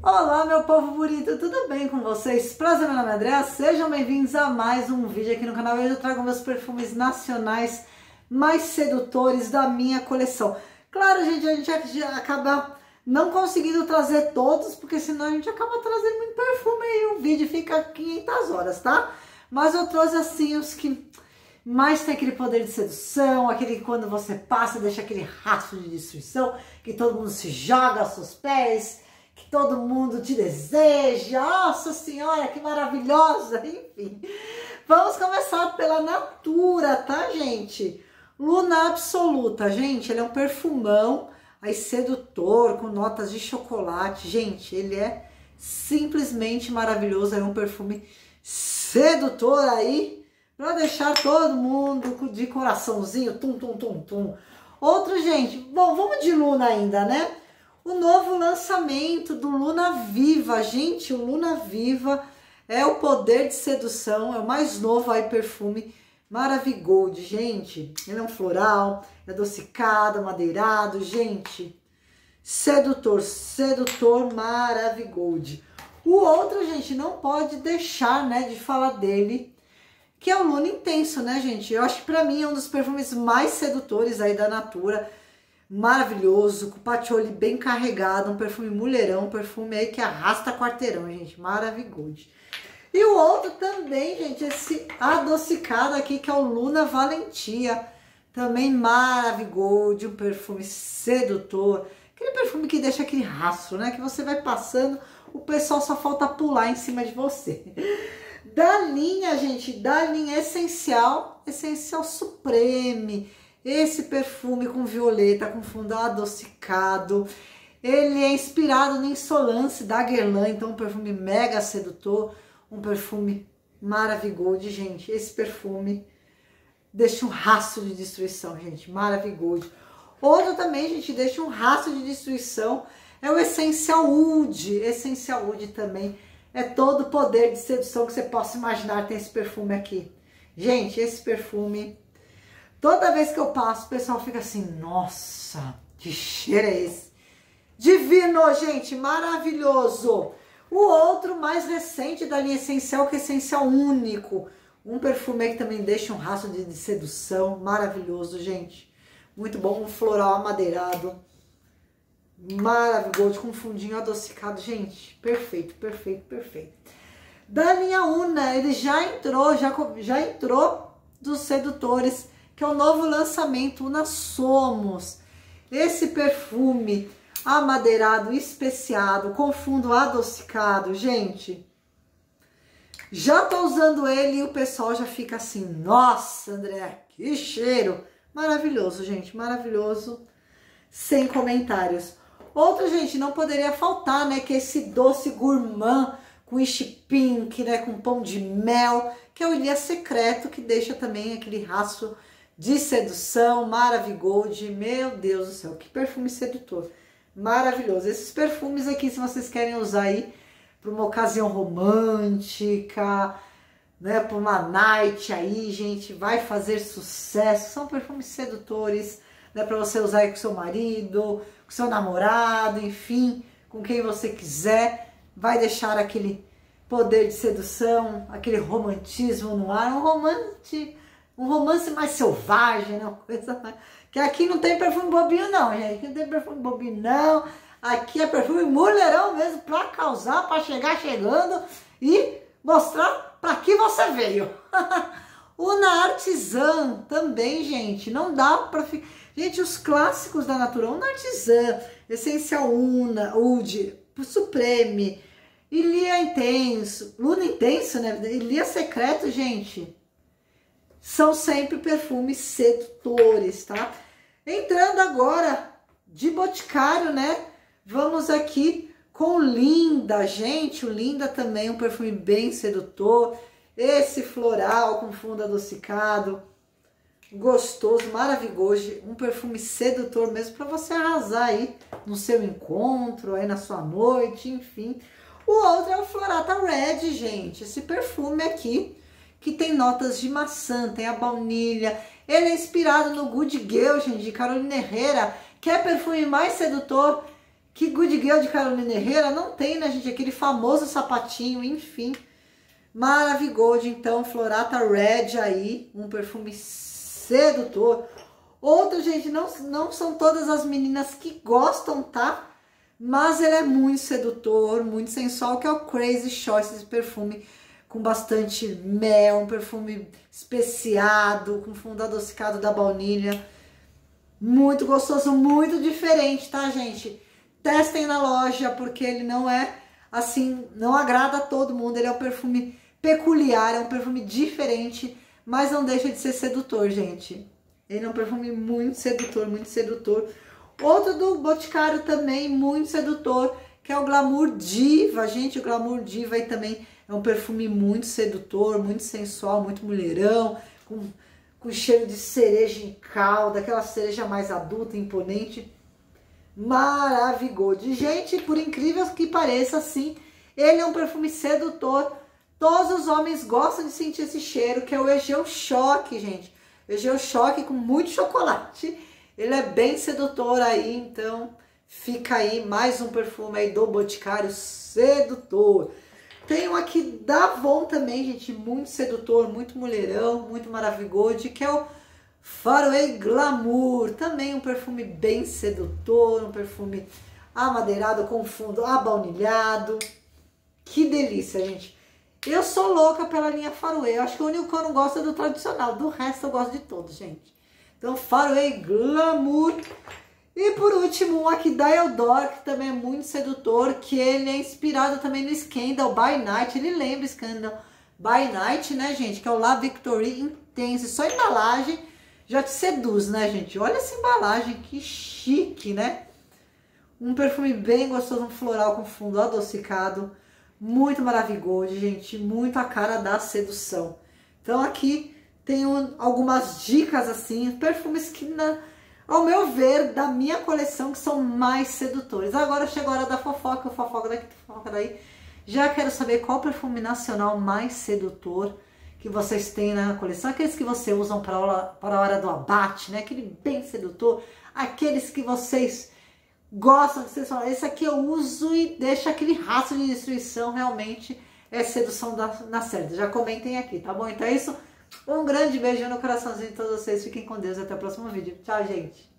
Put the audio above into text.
Olá meu povo bonito, tudo bem com vocês? Prazer, meu nome é Andréa, sejam bem-vindos a mais um vídeo aqui no canal. Hoje eu trago meus perfumes nacionais mais sedutores da minha coleção. Claro, gente, a gente acaba não conseguindo trazer todos, porque senão a gente acaba trazendo muito perfume e o vídeo fica 500 horas, tá? Mas eu trouxe assim os que mais tem aquele poder de sedução, aquele que quando você passa deixa aquele rastro de destruição, que todo mundo se joga aos seus pés, que todo mundo te deseja. Nossa senhora, que maravilhosa! Enfim, vamos começar pela Natura, tá, gente? Luna Absoluta, gente, ele é um perfumão aí sedutor, com notas de chocolate. Gente, ele é simplesmente maravilhoso, é um perfume sedutor aí, pra deixar todo mundo de coraçãozinho, tum, tum, tum, tum. Outro, gente, bom, vamos de Luna ainda, né? O novo lançamento do Luna Viva, gente, o Luna Viva é o poder de sedução, é o mais novo aí perfume Maravigold, gente. Ele é um floral, é adocicado, madeirado, gente, sedutor, sedutor Maravigold. O outro, gente, não pode deixar, né, de falar dele, que é o Luna Intenso, né, gente? Eu acho que pra mim é um dos perfumes mais sedutores aí da Natura. Maravilhoso, com o patchouli bem carregado, um perfume mulherão, um perfume aí que arrasta quarteirão, gente, Maravigold. E o outro também, gente, esse adocicado aqui, que é o Luna Valentia, também Maravigold, um perfume sedutor, aquele perfume que deixa aquele rastro, né, que você vai passando, o pessoal só falta pular em cima de você. Da linha, gente, da linha Essencial, Essencial Supreme, esse perfume com violeta, com fundo adocicado, ele é inspirado no Insolence da Guerlain, então um perfume mega sedutor, um perfume Maravigold, gente. Esse perfume deixa um rastro de destruição, gente, Maravigold. Outro também, gente, deixa um rastro de destruição, é o Essential Oud. Essential Oud também é todo o poder de sedução que você possa imaginar, tem esse perfume aqui. Gente, esse perfume... toda vez que eu passo, o pessoal fica assim, nossa, que cheiro é esse? Divino, gente, maravilhoso! O outro mais recente da linha Essencial, que é Essencial Único. Um perfume aí que também deixa um rastro de sedução, maravilhoso, gente. Muito bom, um floral amadeirado. Maravilhoso, com um fundinho adocicado, gente. Perfeito, perfeito, perfeito. Da linha Una, ele já entrou dos sedutores, que é o novo lançamento, Una Somos. Esse perfume amadeirado, especiado, com fundo adocicado, gente. Já tô usando ele e o pessoal já fica assim, nossa, André, que cheiro. Maravilhoso, gente, maravilhoso, sem comentários. Outro, gente, não poderia faltar, né, que esse doce gourmand, com este pink, né, com pão de mel, que é o Ilia Secreto, que deixa também aquele rastro de sedução, Maravigold. Meu Deus do céu, que perfume sedutor, maravilhoso. Esses perfumes aqui, se vocês querem usar aí para uma ocasião romântica, né, para uma night aí, gente, vai fazer sucesso. São perfumes sedutores, né, para você usar aí com seu marido, com seu namorado, enfim, com quem você quiser. Vai deixar aquele poder de sedução, aquele romantismo no ar, um romance mais selvagem, né? Uma coisa mais... que aqui não tem perfume bobinho não, gente, aqui não tem perfume bobinho não, aqui é perfume mulherão mesmo, pra causar, pra chegar chegando e mostrar pra que você veio. Una Artisan também, gente, não dá pra ficar... gente, os clássicos da Natura, Una Artisan, Essencial Una, Oud, Supreme, Ilia Intenso, Luna Intenso, né? Ilia Secreto, gente. São sempre perfumes sedutores, tá? Entrando agora de Boticário, né? Vamos aqui com Linda, gente. O Linda também é um perfume bem sedutor. Esse floral com fundo adocicado, gostoso, maravilhoso. Um perfume sedutor mesmo para você arrasar aí no seu encontro, aí na sua noite, enfim. O outro é o Floratta Red, gente, esse perfume aqui, que tem notas de maçã, tem a baunilha, ele é inspirado no Good Girl, gente, de Carolina Herrera, que é perfume mais sedutor que Good Girl de Carolina Herrera não tem, né, gente? Aquele famoso sapatinho, enfim. Maravigold, então, Floratta Red aí, um perfume sedutor. Outra, gente, não são todas as meninas que gostam, tá? Mas ele é muito sedutor, muito sensual, que é o Crazy Choice, esse perfume com bastante mel, um perfume especiado, com fundo adocicado da baunilha. Muito gostoso, muito diferente, tá, gente? Testem na loja, porque ele não é assim, não agrada a todo mundo. Ele é um perfume peculiar, é um perfume diferente, mas não deixa de ser sedutor, gente. Ele é um perfume muito sedutor, muito sedutor. Outro do Boticário também, muito sedutor, que é o Glamour Diva. Gente, o Glamour Diva aí também é um perfume muito sedutor, muito sensual, muito mulherão, com cheiro de cereja em calda, aquela cereja mais adulta, imponente. Maravigold. Gente, por incrível que pareça, sim, ele é um perfume sedutor. Todos os homens gostam de sentir esse cheiro, que é o Egeo Choque, gente. Egeo Choque com muito chocolate. Ele é bem sedutor aí, então fica aí mais um perfume aí do Boticário sedutor. Tem um aqui da Avon também, gente, muito sedutor, muito mulherão, muito Maravigold, que é o Faroué Glamour. Também um perfume bem sedutor, um perfume amadeirado com fundo abaunilhado. Que delícia, gente. Eu sou louca pela linha Faroué. Eu acho que o único que eu não gosto é do tradicional. Do resto eu gosto de todos, gente. Então, Faroué Glamour. E por último, um aqui da Eudora, que também é muito sedutor, que ele é inspirado também no Scandal By Night. Ele lembra Scandal By Night, né, gente? Que é o La Victory Intense. Só a embalagem já te seduz, né, gente? Olha essa embalagem, que chique, né? Um perfume bem gostoso, um floral com fundo adocicado. Muito Maravigold, gente. Muito a cara da sedução. Então, aqui tem algumas dicas, assim, perfumes que, ao meu ver, da minha coleção, que são mais sedutores. Agora chegou a hora da fofoca, fofoca daqui, fofoca daí. Já quero saber qual perfume nacional mais sedutor que vocês têm na coleção. Aqueles que vocês usam para a hora do abate, né? Aquele bem sedutor. Aqueles que vocês gostam, que vocês falam, esse aqui eu uso e deixa aquele rastro de destruição, realmente é sedução na certa. Já comentem aqui, tá bom? Então é isso. Um grande beijo no coraçãozinho de todos vocês. Fiquem com Deus. Até o próximo vídeo. Tchau, gente.